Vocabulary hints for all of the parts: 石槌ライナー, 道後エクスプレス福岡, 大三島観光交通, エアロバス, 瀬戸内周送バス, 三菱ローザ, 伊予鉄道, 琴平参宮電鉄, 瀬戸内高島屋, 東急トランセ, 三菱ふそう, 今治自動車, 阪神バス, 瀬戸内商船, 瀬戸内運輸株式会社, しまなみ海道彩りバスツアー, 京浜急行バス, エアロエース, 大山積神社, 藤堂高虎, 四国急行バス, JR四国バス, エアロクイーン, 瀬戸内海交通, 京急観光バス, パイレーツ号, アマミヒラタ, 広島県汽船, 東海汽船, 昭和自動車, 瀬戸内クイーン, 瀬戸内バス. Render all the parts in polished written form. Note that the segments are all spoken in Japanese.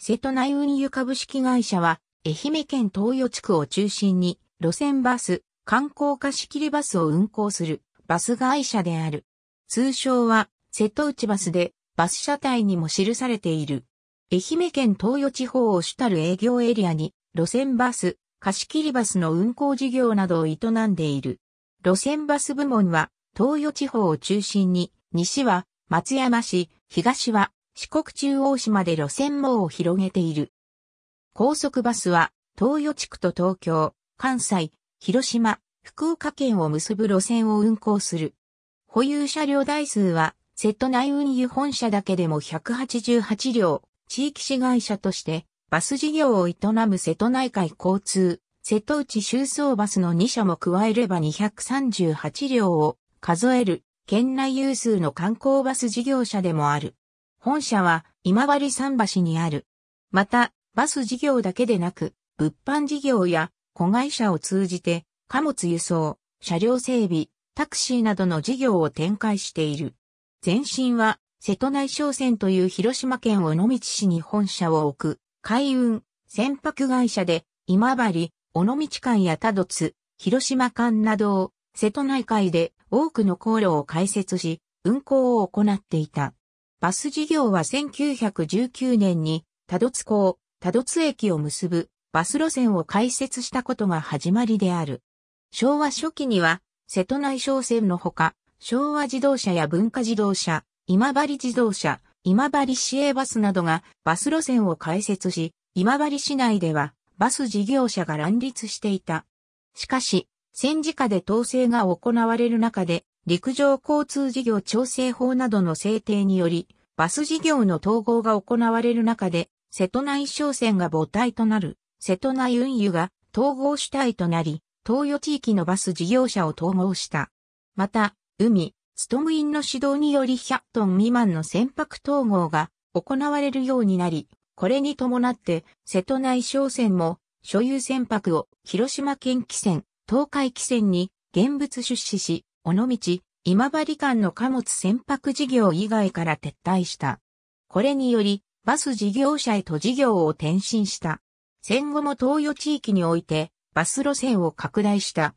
瀬戸内運輸株式会社は、愛媛県東予地区を中心に、路線バス、観光貸切バスを運行するバス会社である。通称は、瀬戸内バスで、バス車体にも記されている。愛媛県東予地方を主たる営業エリアに、路線バス、貸切バスの運行事業などを営んでいる。路線バス部門は、東予地方を中心に、西は松山市、東は四国中央市まで路線網を広げている。高速バスは、東予地区と東京、関西、広島、福岡県を結ぶ路線を運行する。保有車両台数は、瀬戸内運輸本社だけでも188両、地域子会社として、バス事業を営む瀬戸内海交通、瀬戸内周送バスの2社も加えれば238両を数える、県内有数の観光バス事業者でもある。本社は、今治桟橋にある。また、バス事業だけでなく、物販事業や子会社を通じて、貨物輸送、車両整備、タクシーなどの事業を展開している。前身は、瀬戸内商船という広島県尾道市に本社を置く、海運、船舶会社で、今治、尾道間や多度津、広島間などを、瀬戸内海で多くの航路を開設し、運行を行っていた。バス事業は1919年に、多度津港、多度津駅を結ぶバス路線を開設したことが始まりである。昭和初期には瀬戸内商船のほか、昭和自動車や文化自動車、今治自動車、今治市営バスなどがバス路線を開設し、今治市内ではバス事業者が乱立していた。しかし、戦時下で統制が行われる中で、陸上交通事業調整法などの制定により、バス事業の統合が行われる中で、瀬戸内商船が母体となる、瀬戸内運輸が統合主体となり、東予地域のバス事業者を統合した。また、海、勤員の指導により100トン未満の船舶統合が行われるようになり、これに伴って、瀬戸内商船も所有船舶を広島県汽船、東海汽船に現物出資し、尾道、今治間の貨物船舶事業以外から撤退した。これにより、バス事業者へと事業を転身した。戦後も東予地域においてバス路線を拡大した。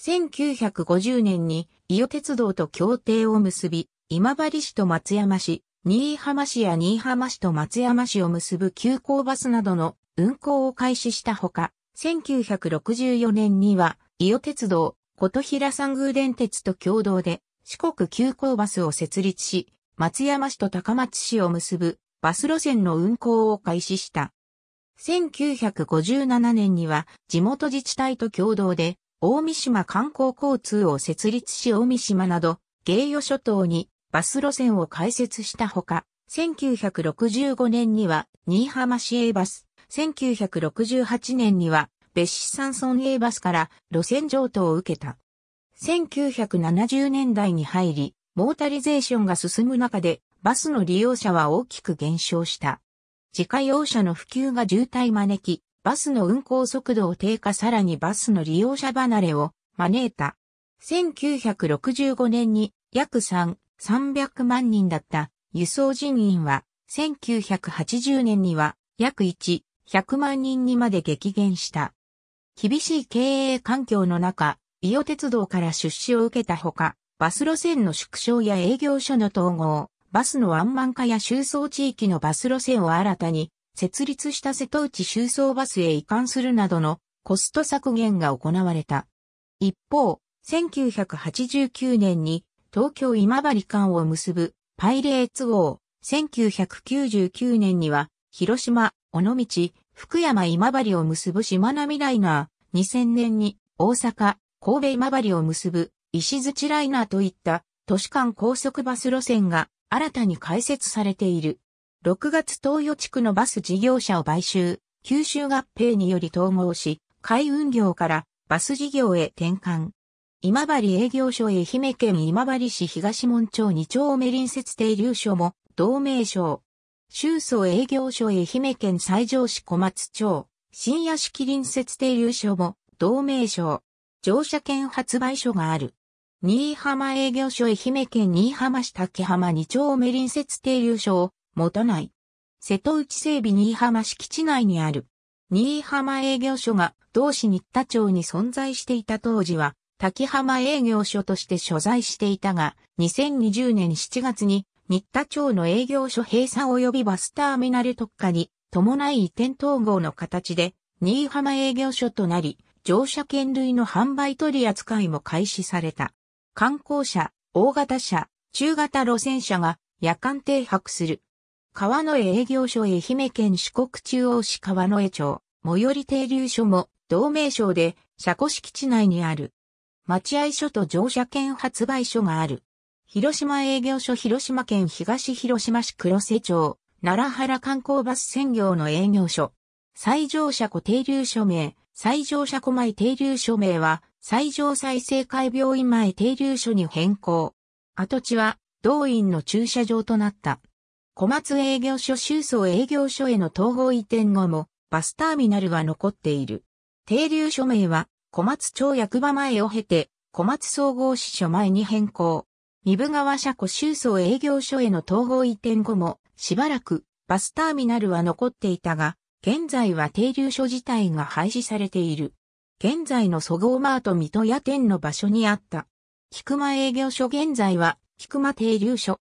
1950年に伊予鉄道と協定を結び、今治市と松山市、新居浜市や新居浜市と松山市を結ぶ急行バスなどの運行を開始したほか、1964年には伊予鉄道、琴平山宮電鉄と共同で四国急行バスを設立し、松山市と高松市を結ぶバス路線の運行を開始した。1957年には地元自治体と共同で大三島観光交通を設立し大三島など芸予諸島にバス路線を開設したほか、1965年には新居浜市営バス、1968年には別子山村営バスから路線譲渡を受けた。1970年代に入り、モータリゼーションが進む中で、バスの利用者は大きく減少した。自家用車の普及が渋滞招き、バスの運行速度を低下さらにバスの利用者離れを招いた。1965年に約300万人だった輸送人員は、1980年には約100万人にまで激減した。厳しい経営環境の中、伊予鉄道から出資を受けたほか、バス路線の縮小や営業所の統合、バスのワンマン化や周送地域のバス路線を新たに設立した瀬戸内周送バスへ移管するなどのコスト削減が行われた。一方、1989年に東京今治間を結ぶパイレーツ号、1999年には広島、尾道、福山今治を結ぶしまなみライナー、2000年に大阪、神戸今治を結ぶ石槌ライナーといった都市間高速バス路線が新たに開設されている。6月東予地区のバス事業者を買収、九州合併により統合し、海運業からバス事業へ転換。今治営業所愛媛県今治市東門町2丁目隣接停留所も同名称。周送営業所愛媛県西条市小松町、新屋敷隣接停留所も同名称。乗車券発売所がある。新居浜営業所愛媛県新居浜市竹浜2丁目隣接停留所を持たない。瀬戸内整備新居浜敷地内にある。新居浜営業所が同市新田町に存在していた当時は滝浜営業所として所在していたが、2020年7月に新田町の営業所閉鎖及びバスターミナル特化に伴い移転統合の形で新居浜営業所となり、乗車券類の販売取り扱いも開始された。観光車、大型車、中型路線車が夜間停泊する。川之江営業所愛媛県四国中央市川之江町、最寄り停留所も同名称で車庫敷地内にある。待合所と乗車券発売所がある。広島営業所広島県東広島市黒瀬町、楢原観光バス専業の営業所。西条車庫停留所名、西条車庫前停留所名は西条済生会病院前停留所に変更。跡地は同院の駐車場となった。小松営業所周桑営業所への統合移転後もバスターミナルが残っている。停留所名は小松町役場前を経て小松総合支所前に変更。三部川車庫周桑営業所への統合移転後もしばらくバスターミナルは残っていたが、現在は停留所自体が廃止されている。現在のそごうマート水戸屋店の場所にあった。菊間営業所現在は菊間停留所。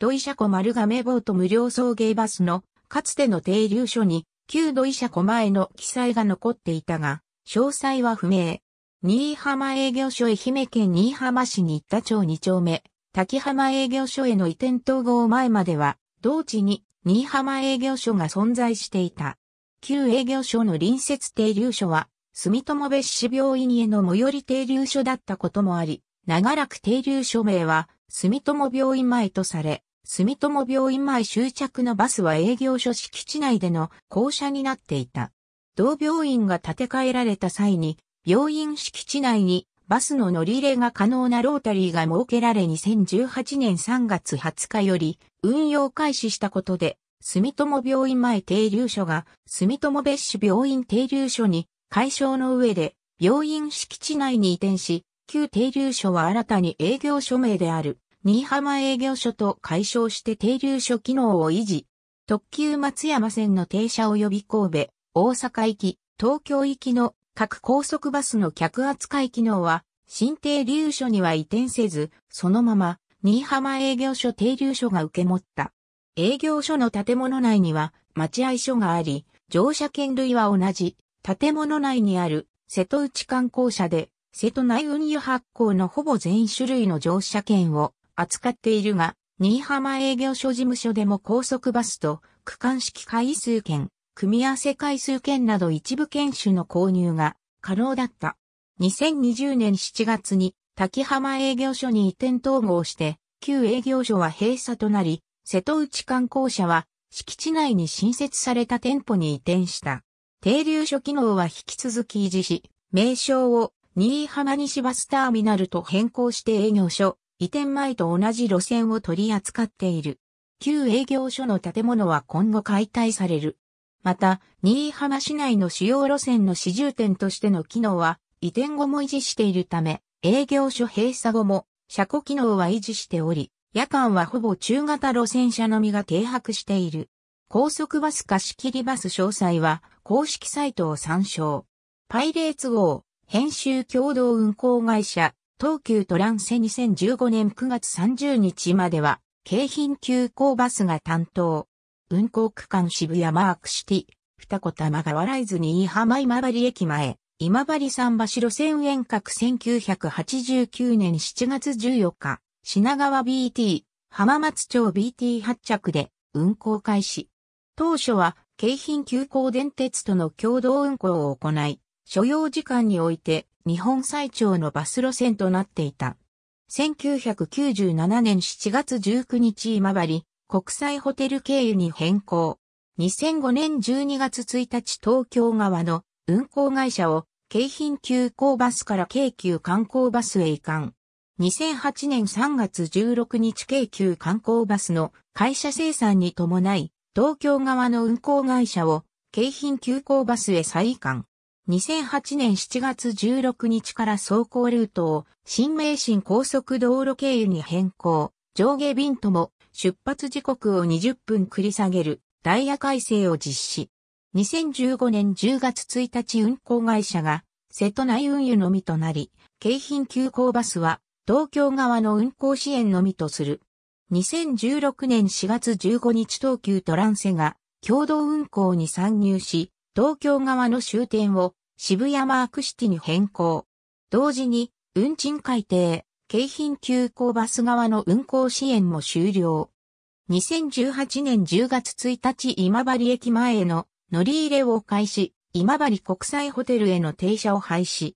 土井車庫丸亀ボート無料送迎バスのかつての停留所に旧土井車庫前の記載が残っていたが、詳細は不明。新居浜営業所愛媛県新居浜市新田町2丁目、滝浜営業所への移転統合前までは、同地に新居浜営業所が存在していた。旧営業所の隣接停留所は、住友別市病院への最寄り停留所だったこともあり、長らく停留所名は、住友病院前とされ、住友病院前終着のバスは営業所敷地内での降車になっていた。同病院が建て替えられた際に、病院敷地内にバスの乗り入れが可能なロータリーが設けられ2018年3月20日より運用開始したことで、住友病院前停留所が住友別市病院停留所に解消の上で病院敷地内に移転し、旧停留所は新たに営業所名である。新居浜営業所と解消して停留所機能を維持。特急松山線の停車及び神戸、大阪行き、東京行きの各高速バスの客扱い機能は新停留所には移転せず、そのまま新居浜営業所停留所が受け持った。営業所の建物内には待合所があり、乗車券類は同じ建物内にある瀬戸内観光車で、瀬戸内運輸発行のほぼ全種類の乗車券を扱っているが、新居浜営業所事務所でも高速バスと区間式回数券、組み合わせ回数券など一部券種の購入が可能だった。2020年7月に滝浜営業所に移転統合して、旧営業所は閉鎖となり、瀬戸内観光車は敷地内に新設された店舗に移転した。停留所機能は引き続き維持し、名称を新居浜西バスターミナルと変更して営業所、移転前と同じ路線を取り扱っている。旧営業所の建物は今後解体される。また、新居浜市内の主要路線の始終点としての機能は移転後も維持しているため、営業所閉鎖後も車庫機能は維持しており、夜間はほぼ中型路線車のみが停泊している。高速バス貸切バス詳細は公式サイトを参照。パイレーツ号、編集共同運行会社。東急トランセ2015年9月30日までは、京浜急行バスが担当。運行区間渋谷マークシティ、二子玉川ライズ新居浜今治駅前、今治桟橋路線遠隔1989年7月14日、品川 BT、浜松町 BT 発着で運行開始。当初は、京浜急行電鉄との共同運行を行い、所要時間において、日本最長のバス路線となっていた。1997年7月19日今治国際ホテル経由に変更。2005年12月1日東京側の運行会社を京浜急行バスから京急観光バスへ移管。2008年3月16日京急観光バスの会社清算に伴い、東京側の運行会社を京浜急行バスへ再移管。2008年7月16日から走行ルートを新名神高速道路経由に変更。上下便とも出発時刻を20分繰り下げる。ダイヤ改正を実施。2015年10月1日運行会社が瀬戸内運輸のみとなり、京浜急行バスは東京側の運行支援のみとする。2016年4月15日東急と蘭瀬が共同運行に参入し、東京側の終点を渋谷マークシティに変更。同時に運賃改定、京浜急行バス側の運行支援も終了。2018年10月1日今治駅前への乗り入れを開始、今治国際ホテルへの停車を廃止。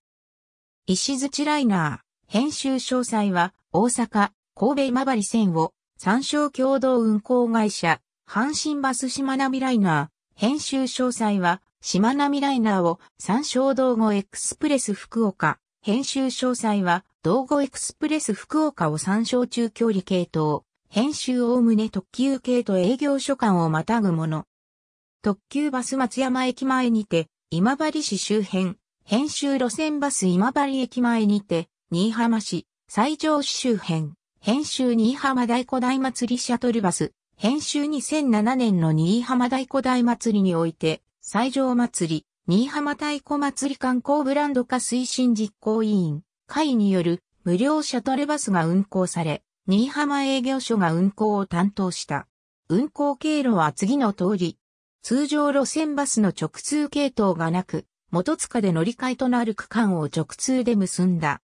石槌ライナー、編集詳細は、大阪、神戸今治線を、三省共同運行会社、阪神バスしまなみライナー、編集詳細は、しまなみライナーを、三省道後エクスプレス福岡、編集詳細は、道後エクスプレス福岡を三省中距離系統、編集おおむね特急系と営業所間をまたぐもの。特急バス松山駅前にて、今治市周辺、編集路線バス今治駅前にて、新居浜市、西条市周辺、編集新居浜大古代祭りシャトルバス、編集2007年の新居浜大古代祭りにおいて、西条祭り、新居浜太鼓祭り観光ブランド化推進実行委員会による無料シャトルバスが運行され、新居浜営業所が運行を担当した。運行経路は次の通り。通常路線バスの直通系統がなく、元塚で乗り換えとなる区間を直通で結んだ。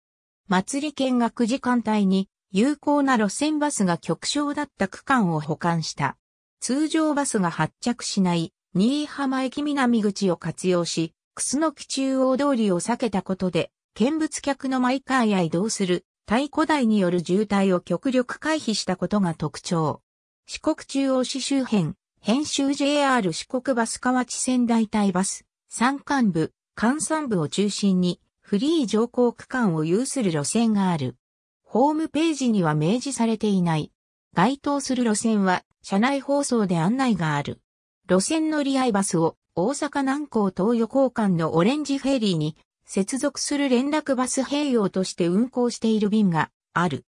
祭り見学時間帯に有効な路線バスが極小だった区間を補完した。通常バスが発着しない新居浜駅南口を活用し、楠木中央通りを避けたことで、見物客のマイカーや移動する太鼓台による渋滞を極力回避したことが特徴。四国中央市周辺。編集 JR 四国バス河内線代替バス、山間部、関山部を中心にフリー乗降区間を有する路線がある。ホームページには明示されていない。該当する路線は車内放送で案内がある。路線乗り合いバスを大阪南港東横間のオレンジフェリーに接続する連絡バス併用として運行している便がある。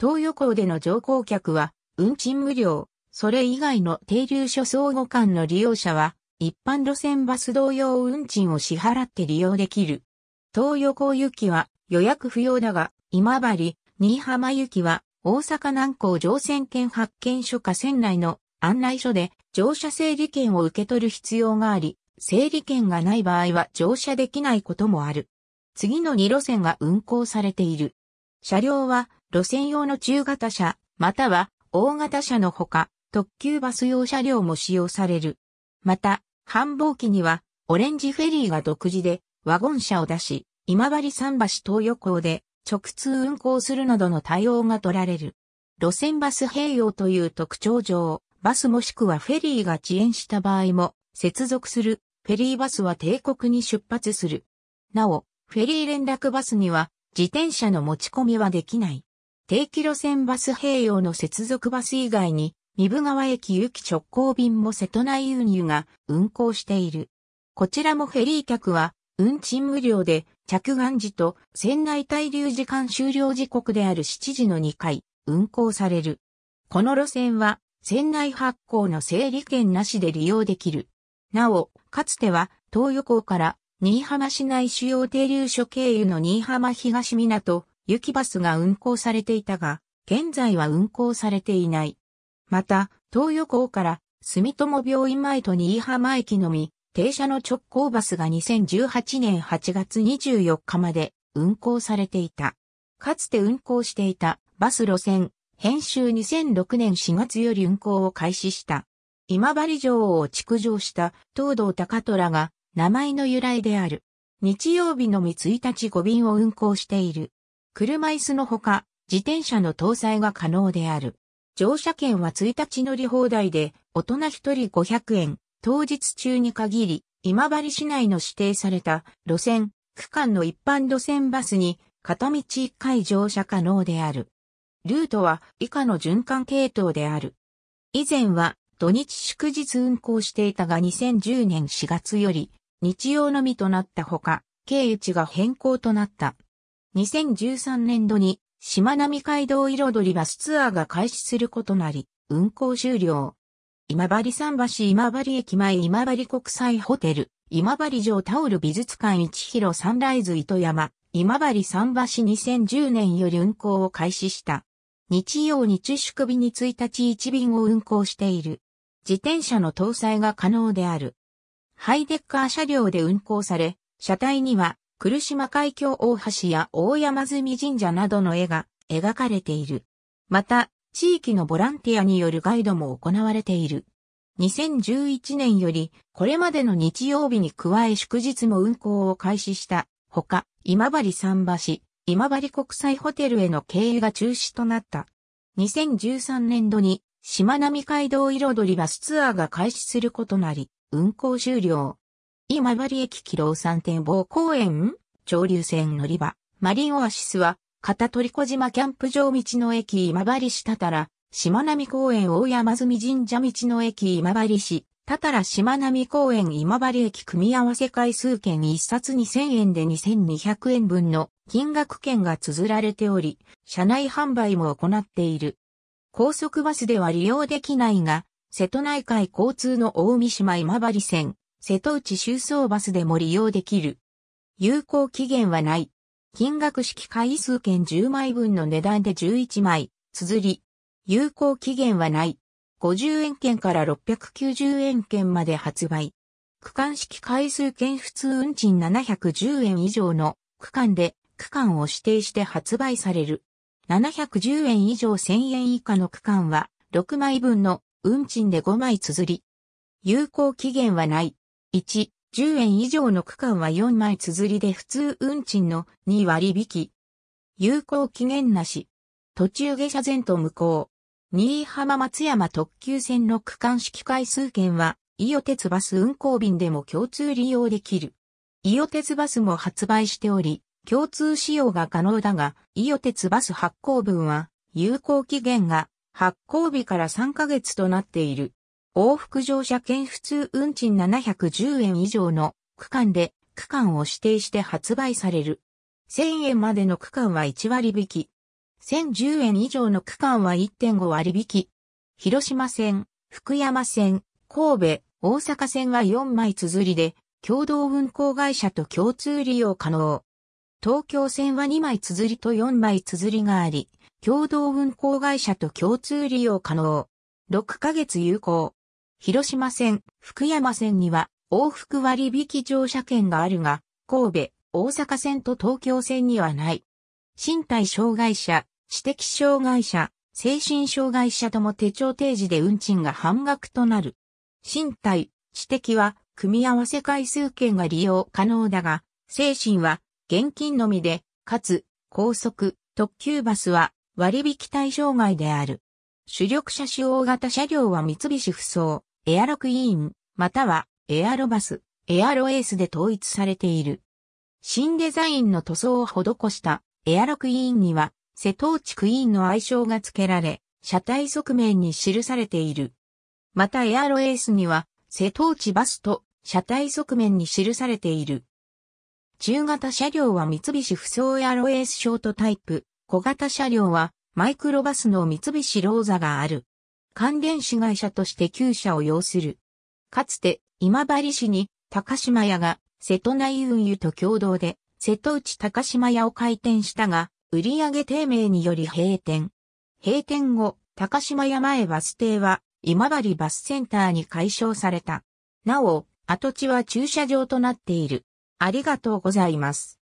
東横での乗降客は運賃無料。それ以外の停留所相互間の利用者は、一般路線バス同様運賃を支払って利用できる。東横行きは予約不要だが、今治、新居浜行きは大阪南港乗船券発券所か船内の案内所で乗車整理券を受け取る必要があり、整理券がない場合は乗車できないこともある。次の2路線が運行されている。車両は路線用の中型車、または大型車のほか、特急バス用車両も使用される。また、繁忙期には、オレンジフェリーが独自で、ワゴン車を出し、今治桟橋東横で、直通運行するなどの対応が取られる。路線バス併用という特徴上、バスもしくはフェリーが遅延した場合も、接続する、フェリーバスは定刻に出発する。なお、フェリー連絡バスには、自転車の持ち込みはできない。定期路線バス併用の接続バス以外に、壬生川駅行き直行便も瀬戸内運輸が運行している。こちらもフェリー客は運賃無料で着岸時と船内滞留時間終了時刻である7時の2回運行される。この路線は船内発行の整理券なしで利用できる。なお、かつては東横から新居浜市内主要停留所経由の新居浜東港行きバスが運行されていたが、現在は運行されていない。また、東横から住友病院前と新居浜駅のみ、停車の直行バスが2018年8月24日まで運行されていた。かつて運行していたバス路線、編集2006年4月より運行を開始した。今治城を築城した藤堂高虎が名前の由来である。日曜日のみ1日5便を運行している。車椅子のほか、自転車の搭載が可能である。乗車券は1日乗り放題で、大人1人500円、当日中に限り、今治市内の指定された路線、区間の一般路線バスに、片道1回乗車可能である。ルートは以下の循環系統である。以前は土日祝日運行していたが2010年4月より、日曜のみとなったほか、経由地が変更となった。2013年度に、しまなみ海道彩りバスツアーが開始することなり、運行終了。今治桟橋今治駅前今治国際ホテル今治城タオル美術館一広サンライズ糸山今治桟橋2010年より運行を開始した。日曜日祝日に1日1便を運行している。自転車の搭載が可能である。ハイデッカー車両で運行され、車体には来島海峡大橋や大山積神社などの絵が描かれている。また、地域のボランティアによるガイドも行われている。2011年より、これまでの日曜日に加え祝日も運行を開始した。ほか、今治桟橋、今治国際ホテルへの経由が中止となった。2013年度に、しまなみ海道彩りバスツアーが開始することなり、運行終了。今治駅木楼山展望公園潮流線乗り場、マリンオアシスは、片取小島キャンプ場道の駅今治市多々良、しまなみ公園大山積神社道の駅今治市、多々良しまなみ公園今治駅組み合わせ回数券1冊2000円で2200円分の金額券が綴られており、車内販売も行っている。高速バスでは利用できないが、瀬戸内海交通の大三島今治線、瀬戸内周送バスでも利用できる。有効期限はない。金額式回数券10枚分の値段で11枚、綴り。有効期限はない。50円券から690円券まで発売。区間式回数券普通運賃710円以上の区間で区間を指定して発売される。710円以上1000円以下の区間は6枚分の運賃で5枚綴り。有効期限はない。1、10円以上の区間は4枚綴りで普通運賃の2割引き。有効期限なし。途中下車前途無効。新居浜松山特急線の区間式回数券は、伊予鉄バス運行便でも共通利用できる。伊予鉄バスも発売しており、共通使用が可能だが、伊予鉄バス発行分は、有効期限が発行日から3ヶ月となっている。往復乗車券普通運賃710円以上の区間で区間を指定して発売される。1000円までの区間は1割引き。1010円以上の区間は 1.5 割引き。広島線、福山線、神戸、大阪線は4枚綴りで、共同運行会社と共通利用可能。東京線は2枚綴りと4枚綴りがあり、共同運行会社と共通利用可能。6ヶ月有効。広島線、福山線には往復割引乗車券があるが、神戸、大阪線と東京線にはない。身体障害者、知的障害者、精神障害者とも手帳提示で運賃が半額となる。身体、知的は組み合わせ回数券が利用可能だが、精神は現金のみで、かつ高速、特急バスは割引対象外である。主力車種大型車両は三菱ふそう、エアロクイーン、またはエアロバス、エアロエースで統一されている。新デザインの塗装を施した。エアロクイーンには、瀬戸内クイーンの愛称が付けられ、車体側面に記されている。またエアロエースには、瀬戸内バスと車体側面に記されている。中型車両は三菱ふそうエアロエースショートタイプ、小型車両はマイクロバスの三菱ローザがある。関連子会社として9社を擁する。かつて今治市に高島屋が瀬戸内運輸と共同で、瀬戸内高島屋を開店したが、売上低迷により閉店。閉店後、高島屋前バス停は、今治バスセンターに改称された。なお、跡地は駐車場となっている。ありがとうございます。